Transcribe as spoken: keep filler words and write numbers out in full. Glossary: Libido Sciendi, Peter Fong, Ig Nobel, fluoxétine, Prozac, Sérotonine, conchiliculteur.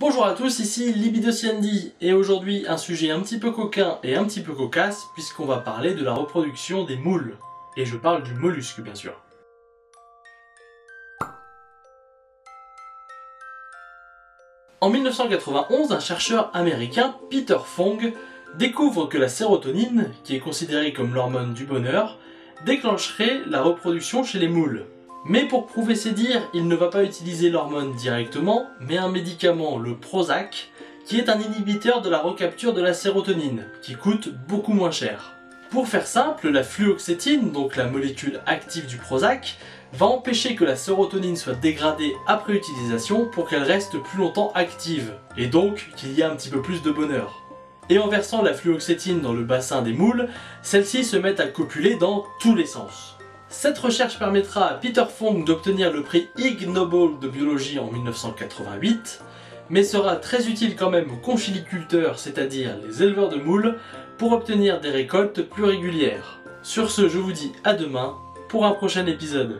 Bonjour à tous, ici Libido Sciendi, et aujourd'hui un sujet un petit peu coquin et un petit peu cocasse puisqu'on va parler de la reproduction des moules. Et je parle du mollusque bien sûr. En mille neuf cent quatre-vingt-onze, un chercheur américain, Peter Fong, découvre que la sérotonine, qui est considérée comme l'hormone du bonheur, déclencherait la reproduction chez les moules. Mais pour prouver ses dires, il ne va pas utiliser l'hormone directement, mais un médicament, le Prozac, qui est un inhibiteur de la recapture de la sérotonine, qui coûte beaucoup moins cher. Pour faire simple, la fluoxétine, donc la molécule active du Prozac, va empêcher que la sérotonine soit dégradée après utilisation pour qu'elle reste plus longtemps active, et donc qu'il y ait un petit peu plus de bonheur. Et en versant la fluoxétine dans le bassin des moules, celles-ci se mettent à copuler dans tous les sens. Cette recherche permettra à Peter Fong d'obtenir le prix Ig Nobel de biologie en mille neuf cent quatre-vingt-huit, mais sera très utile quand même aux conchiliculteurs, c'est-à-dire les éleveurs de moules, pour obtenir des récoltes plus régulières. Sur ce, je vous dis à demain pour un prochain épisode.